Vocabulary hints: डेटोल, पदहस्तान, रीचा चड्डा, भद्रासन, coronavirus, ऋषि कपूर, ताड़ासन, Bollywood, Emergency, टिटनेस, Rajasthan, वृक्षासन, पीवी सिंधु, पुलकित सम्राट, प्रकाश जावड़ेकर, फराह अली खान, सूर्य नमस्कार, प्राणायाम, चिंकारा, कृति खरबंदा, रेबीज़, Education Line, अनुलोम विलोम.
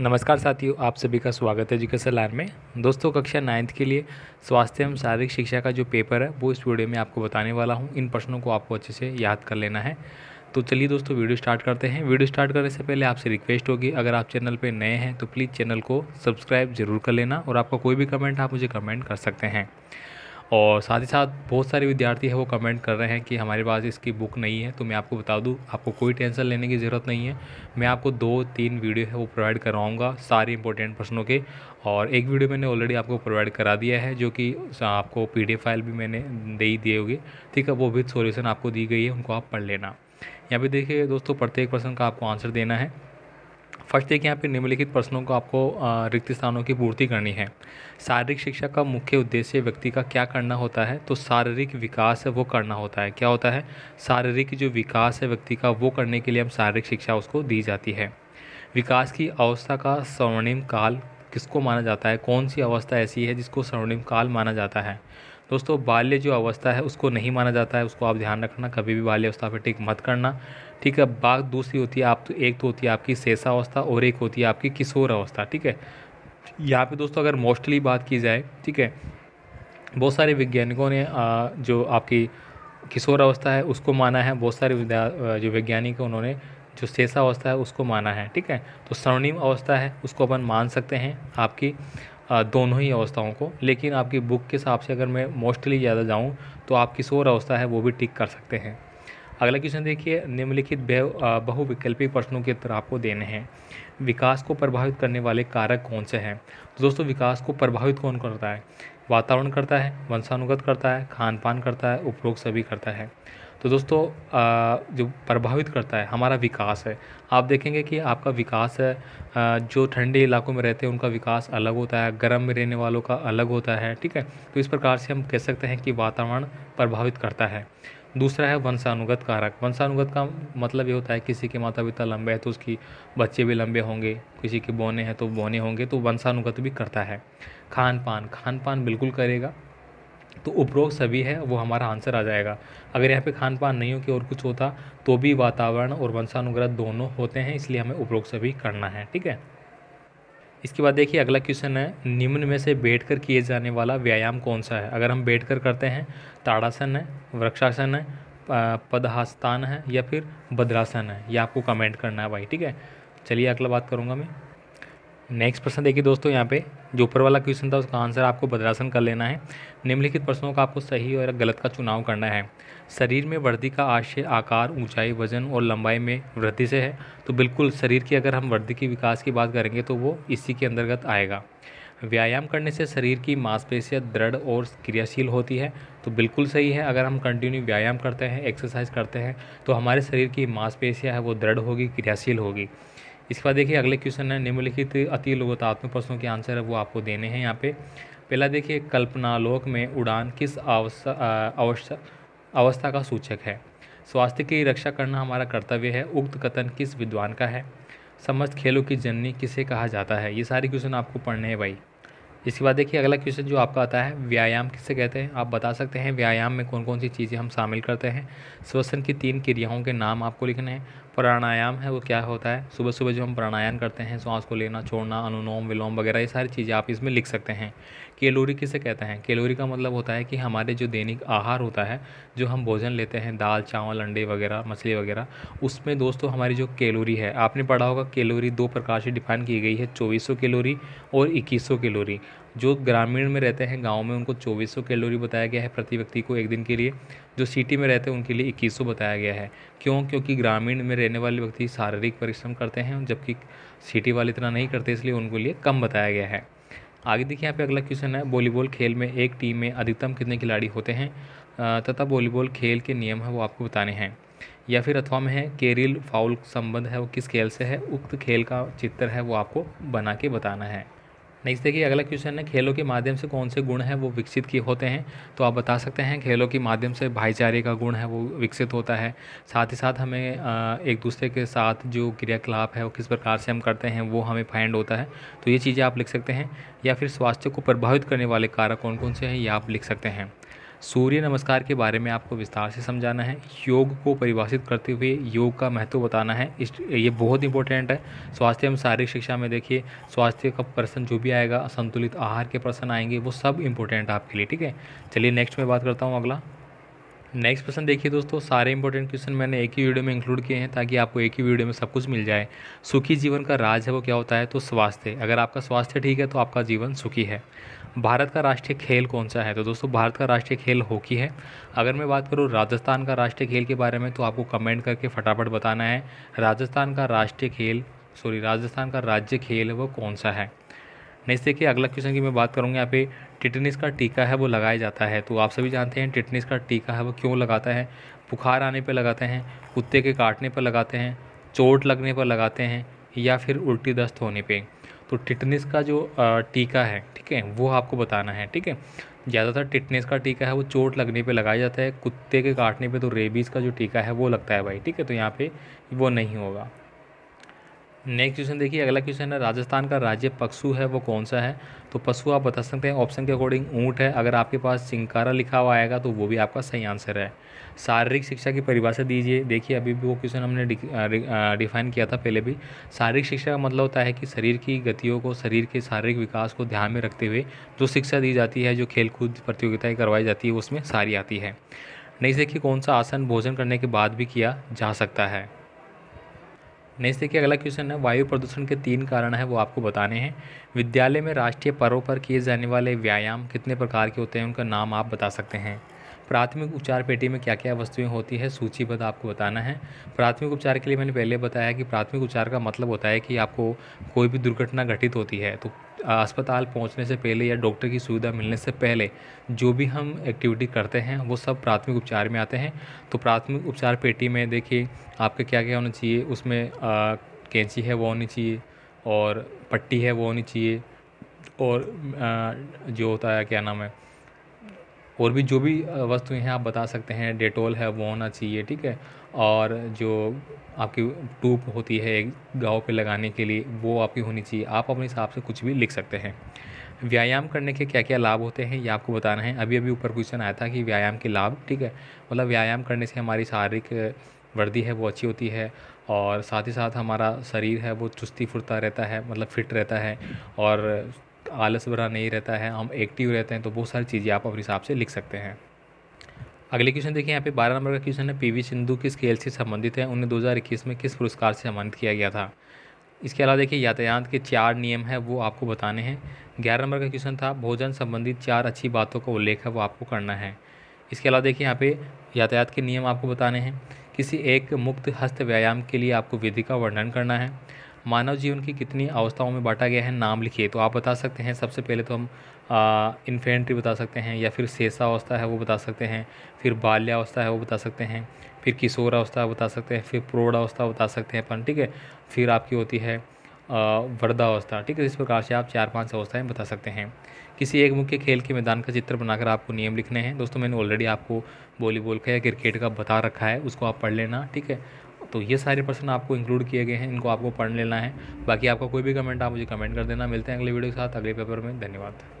नमस्कार साथियों, आप सभी का स्वागत है एजुकेशन लाइन में। दोस्तों, कक्षा 9th के लिए स्वास्थ्य एवं शारीरिक शिक्षा का जो पेपर है वो इस वीडियो में आपको बताने वाला हूं। इन प्रश्नों को आपको अच्छे से याद कर लेना है। तो चलिए दोस्तों, वीडियो स्टार्ट करते हैं। वीडियो स्टार्ट करने से पहले आपसे रिक्वेस्ट होगी, अगर आप चैनल पर नए हैं तो प्लीज़ चैनल को सब्सक्राइब ज़रूर कर लेना और आपका कोई भी कमेंट आप मुझे कमेंट कर सकते हैं। और साथ ही साथ बहुत सारे विद्यार्थी हैं वो कमेंट कर रहे हैं कि हमारे पास इसकी बुक नहीं है, तो मैं आपको बता दूं, आपको कोई टेंशन लेने की ज़रूरत नहीं है। मैं आपको 2-3 वीडियो है वो प्रोवाइड कराऊंगा सारे इंपॉर्टेंट प्रश्नों के, और एक वीडियो मैंने ऑलरेडी आपको प्रोवाइड करा दिया है, जो कि आपको PDF फाइल भी मैंने दे ही दिए होगी। ठीक है, वो विद सॉल्यूशन आपको दी गई है, उनको आप पढ़ लेना। यहाँ पर देखिए दोस्तों, प्रत्येक प्रश्न का आपको आंसर देना है। फर्स्ट देखिए, यहाँ पे निम्नलिखित प्रश्नों को आपको रिक्त स्थानों की पूर्ति करनी है। शारीरिक शिक्षा का मुख्य उद्देश्य व्यक्ति का क्या करना होता है? तो शारीरिक विकास है वो करना होता है। क्या होता है? शारीरिक जो विकास है व्यक्ति का, वो करने के लिए हम शारीरिक शिक्षा उसको दी जाती है। विकास की अवस्था का स्वर्णिम काल किसको माना जाता है? कौन सी अवस्था ऐसी है जिसको स्वर्णिम काल माना जाता है? दोस्तों, बाल्य जो अवस्था है उसको नहीं माना जाता है, उसको आप ध्यान रखना, कभी भी बाल्य अवस्था पर टिक मत करना। ठीक है, बात दूसरी होती है, आप तो एक तो होती है आपकी शैशवावस्था और एक होती है आपकी किशोर अवस्था। ठीक है, यहाँ पे दोस्तों अगर मोस्टली बात की जाए, ठीक है, बहुत सारे वैज्ञानिकों ने जो आपकी किशोर अवस्था है उसको माना है, बहुत सारे जो वैज्ञानिक हैं उन्होंने जो शैशवावस्था है उसको माना है। ठीक है, तो स्वर्णिम अवस्था है उसको अपन मान सकते हैं आपकी दोनों ही अवस्थाओं को, लेकिन आपकी बुक के हिसाब से अगर मैं मोस्टली ज़्यादा जाऊँ तो आप किशोर अवस्था है वो भी टिक कर सकते हैं। अगला क्वेश्चन देखिए, निम्नलिखित बहुविकल्पी प्रश्नों के उत्तर आपको देने हैं। विकास को प्रभावित करने वाले कारक कौन से हैं? दोस्तों, विकास को प्रभावित कौन करता है? वातावरण करता है, वंशानुगत करता है, खान पान करता है, उपभोग सभी करता है। तो दोस्तों, जो प्रभावित करता है हमारा विकास है। आप देखेंगे कि आपका विकास है, जो ठंडे इलाकों में रहते हैं उनका विकास अलग होता है, गर्म में रहने वालों का अलग होता है। ठीक है, तो इस प्रकार से हम कह सकते हैं कि वातावरण प्रभावित करता है। दूसरा है वंशानुगत कारक। वंशानुगत का मतलब ये होता है किसी के माता पिता लंबे हैं तो उसकी बच्चे भी लंबे होंगे, किसी के बौने हैं तो बौने होंगे, तो वंशानुगत भी करता है। खान पान बिल्कुल करेगा। तो उपरोक्त सभी है वो हमारा आंसर आ जाएगा। अगर यहाँ पे खान पान नहीं हो के और कुछ होता तो भी वातावरण और वंशानुगत दोनों होते हैं, इसलिए हमें उपरोक्त सभी करना है। ठीक है, इसके बाद देखिए अगला क्वेश्चन है, निम्न में से बैठकर किए जाने वाला व्यायाम कौन सा है? अगर हम बैठकर करते हैं, ताड़ासन है, वृक्षासन है, पदहस्तान है या फिर भद्रासन है, ये आपको कमेंट करना है भाई। ठीक है, चलिए अगला बात करूँगा मैं। नेक्स्ट प्रश्न देखिए दोस्तों, यहाँ पे जो ऊपर वाला क्वेश्चन था उसका आंसर आपको भद्रासन कर लेना है। निम्नलिखित प्रश्नों का आपको सही और गलत का चुनाव करना है। शरीर में वृद्धि का आशय आकार, ऊंचाई, वजन और लंबाई में वृद्धि से है। तो बिल्कुल शरीर की अगर हम वृद्धि की विकास की बात करेंगे तो वो इसी के अंतर्गत आएगा। व्यायाम करने से शरीर की मांसपेशियां दृढ़ और क्रियाशील होती है। तो बिल्कुल सही है, अगर हम कंटिन्यू व्यायाम करते हैं, एक्सरसाइज करते हैं, तो हमारे शरीर की मांसपेशियाँ है वो दृढ़ होगी, क्रियाशील होगी। इसके बाद देखिए अगले क्वेश्चन है, निम्नलिखित अति लोकतात्मक प्रश्नों के आंसर है वो आपको देने हैं। यहाँ पे पहला देखिए, कल्पनालोक में उड़ान किस अवस्था का सूचक है? स्वास्थ्य की रक्षा करना हमारा कर्तव्य है। उक्त कथन किस विद्वान का है? समस्त खेलों की जननी किसे कहा जाता है? ये सारे क्वेश्चन आपको पढ़ने हैं भाई। इसके बाद देखिए अगला क्वेश्चन जो आपका आता है, व्यायाम किसे कहते हैं? आप बता सकते हैं व्यायाम में कौन कौन सी चीज़ें हम शामिल करते हैं। श्वसन की 3 क्रियाओं के नाम आपको लिखने हैं। प्राणायाम है वो क्या होता है? सुबह सुबह जो हम प्राणायाम करते हैं, सांस को लेना छोड़ना, अनुलोम विलोम वगैरह, ये सारी चीज़ें आप इसमें लिख सकते हैं। कैलोरी किसे कहते हैं? कैलोरी का मतलब होता है कि हमारे जो दैनिक आहार होता है, जो हम भोजन लेते हैं, दाल चावल अंडे वगैरह मछली वगैरह, उसमें दोस्तों हमारी जो कैलोरी है, आपने पढ़ा होगा कैलोरी 2 प्रकार से डिफाइन की गई है, 2400 कैलोरी और 2100 कैलोरी। जो ग्रामीण में रहते हैं गाँव में उनको 2400 कैलोरी बताया गया है प्रति व्यक्ति को एक दिन के लिए, जो सिटी में रहते हैं उनके लिए 2100 बताया गया है। क्यों? क्योंकि ग्रामीण में रहने वाले व्यक्ति शारीरिक परिश्रम करते हैं, जबकि सिटी वाले इतना नहीं करते, इसलिए उनके लिए कम बताया गया है। आगे देखिए यहाँ पे अगला क्वेश्चन है, वॉलीबॉल खेल में एक टीम में अधिकतम कितने खिलाड़ी होते हैं तथा वॉलीबॉल खेल के नियम है वो आपको बताने हैं। या फिर अथवा में है, कैरिल फाउल संबंध है वो किस खेल से है? उक्त खेल का चित्र है वो आपको बना के बताना है। नेक्स्ट देखिए अगला क्वेश्चन है, खेलों के माध्यम से कौन से गुण हैं वो विकसित किए होते हैं? तो आप बता सकते हैं खेलों के माध्यम से भाईचारे का गुण है वो विकसित होता है। साथ ही साथ हमें एक दूसरे के साथ जो क्रियाकलाप है वो किस प्रकार से हम करते हैं वो हमें फाइंड होता है। तो ये चीज़ें आप लिख सकते हैं। या फिर स्वास्थ्य को प्रभावित करने वाले कारक कौन कौन से हैं, ये आप लिख सकते हैं। सूर्य नमस्कार के बारे में आपको विस्तार से समझाना है, योग को परिभाषित करते हुए योग का महत्व बताना है। ये बहुत इंपॉर्टेंट है। स्वास्थ्य एवं शारीरिक शिक्षा में देखिए स्वास्थ्य का प्रश्न जो भी आएगा, संतुलित आहार के प्रश्न आएंगे, वो सब इंपॉर्टेंट है आपके लिए। ठीक है, चलिए नेक्स्ट में बात करता हूँ अगला। नेक्स्ट क्वेश्चन देखिए दोस्तों, सारे इंपॉर्टेंट क्वेश्चन मैंने एक ही वीडियो में इंक्लूड किए हैं ताकि आपको एक ही वीडियो में सब कुछ मिल जाए। सुखी जीवन का राज है वो क्या होता है? तो स्वास्थ्य। अगर आपका स्वास्थ्य ठीक है तो आपका जीवन सुखी है। भारत का राष्ट्रीय खेल कौन सा है? तो दोस्तों भारत का राष्ट्रीय खेल हॉकी है। अगर मैं बात करूँ राजस्थान का राष्ट्रीय खेल के बारे में तो आपको कमेंट करके फटाफट बताना है राजस्थान का राज्य खेल वो कौन सा है। नेक्स्ट देखिए अगला क्वेश्चन की मैं बात करूँगा, यहाँ पे टिटनेस का टीका है वो लगाया जाता है। तो आप सभी जानते हैं टिटनेस का टीका है वो क्यों लगाता है? बुखार आने पर लगाते हैं, कुत्ते के काटने पर लगाते हैं, चोट लगने पर लगाते हैं, या फिर उल्टी दस्त होने पे। तो टिटनेस का जो टीका है, ठीक है, वो आपको बताना है। ठीक है, ज़्यादातर टिटनेस का टीका है वो चोट लगने पे लगाया जाता है, कुत्ते के काटने पे तो रेबीज़ का जो टीका है वो लगता है भाई। ठीक है, तो यहाँ पे वो नहीं होगा। नेक्स्ट क्वेश्चन देखिए, अगला क्वेश्चन है राजस्थान का राज्य पशु है वो कौन सा है? तो पशु आप बता सकते हैं ऑप्शन के अकॉर्डिंग ऊँट है। अगर आपके पास चिंकारा लिखा हुआ आएगा तो वो भी आपका सही आंसर है। शारीरिक शिक्षा की परिभाषा दीजिए। देखिए अभी भी वो क्वेश्चन हमने डिफाइन किया था पहले भी। शारीरिक शिक्षा का मतलब होता है कि शरीर की गतियों को, शरीर के शारीरिक विकास को ध्यान में रखते हुए जो शिक्षा दी जाती है, जो खेलकूद प्रतियोगिताएँ करवाई जाती है, उसमें सारी आती है। नेक्स्ट देखिए, कौन सा आसन भोजन करने के बाद भी किया जा सकता है? नेक्स्ट देखिए अगला क्वेश्चन है, वायु प्रदूषण के 3 कारण हैं वो आपको बताने हैं। विद्यालय में राष्ट्रीय पर्व पर किए जाने वाले व्यायाम कितने प्रकार के होते हैं? उनका नाम आप बता सकते हैं। प्राथमिक उपचार पेटी में क्या क्या वस्तुएं होती है सूचीबद्ध आपको बताना है। प्राथमिक उपचार के लिए मैंने पहले बताया कि प्राथमिक उपचार का मतलब होता है कि आपको कोई भी दुर्घटना घटित होती है तो अस्पताल पहुंचने से पहले या डॉक्टर की सुविधा मिलने से पहले जो भी हम एक्टिविटी करते हैं वो सब प्राथमिक उपचार में आते हैं। तो प्राथमिक उपचार पेटी में देखिए आपके क्या क्या होना चाहिए। उसमें कैंची है वो होनी चाहिए, और पट्टी है वो होनी चाहिए, और जो होता है क्या नाम है, और भी जो भी वस्तुएं हैं आप बता सकते हैं। डेटोल है वो होना चाहिए, ठीक है, और जो आपकी टूप होती है एक गाँव पे लगाने के लिए वो आपकी होनी चाहिए। आप अपने हिसाब से कुछ भी लिख सकते हैं। व्यायाम करने के क्या क्या लाभ होते हैं ये आपको बताना है। अभी अभी ऊपर क्वेश्चन आया था कि व्यायाम के लाभ, ठीक है, मतलब व्यायाम करने से हमारी शारीरिक वर्दी है वो अच्छी होती है, और साथ ही साथ हमारा शरीर है वो चुस्ती फुर्ता रहता है, मतलब फिट रहता है, और आलस भरा नहीं रहता है, हम एक्टिव रहते हैं। तो बहुत सारी चीज़ें आप अपने हिसाब से लिख सकते हैं। अगले क्वेश्चन देखिए, यहाँ पे 12 नंबर का क्वेश्चन है, पीवी सिंधु किस खेल से संबंधित है? उन्हें 2021 में किस पुरस्कार से सम्मानित किया गया था? इसके अलावा देखिए यातायात के 4 नियम है वो आपको बताने हैं। 11 नंबर का क्वेश्चन था, भोजन संबंधित 4 अच्छी बातों का उल्लेख है वो आपको करना है। इसके अलावा देखिए यहाँ पे यातायात के नियम आपको बताने हैं। किसी एक मुक्त हस्त व्यायाम के लिए आपको विधि का वर्णन करना है। मानव जीवन की कितनी अवस्थाओं में बांटा गया है नाम लिखिए। तो आप बता सकते हैं, सबसे पहले तो हम इन्फेंट्री बता सकते हैं, या फिर शेषावस्था है वो बता सकते हैं, फिर बाल्यावस्था है वो बता सकते हैं, फिर किशोरावस्था बता सकते हैं, फिर प्रौढ़ावस्था बता सकते हैं अपन, ठीक है, फिर आपकी होती है वृद्धावस्था, ठीक है। इस प्रकार से आप 4-5 अवस्थाएँ बता सकते हैं। किसी एक मुख्य खेल के मैदान का चित्र बनाकर आपको नियम लिखने हैं। दोस्तों मैंने ऑलरेडी आपको वॉलीबॉल का या क्रिकेट का बता रखा है, उसको आप पढ़ लेना, ठीक है। तो ये सारे प्रश्न आपको इंक्लूड किए गए हैं, इनको आपको पढ़ लेना है। बाकी आपका कोई भी कमेंट आप मुझे कमेंट कर देना। मिलते हैं अगले वीडियो के साथ अगले पेपर में। धन्यवाद।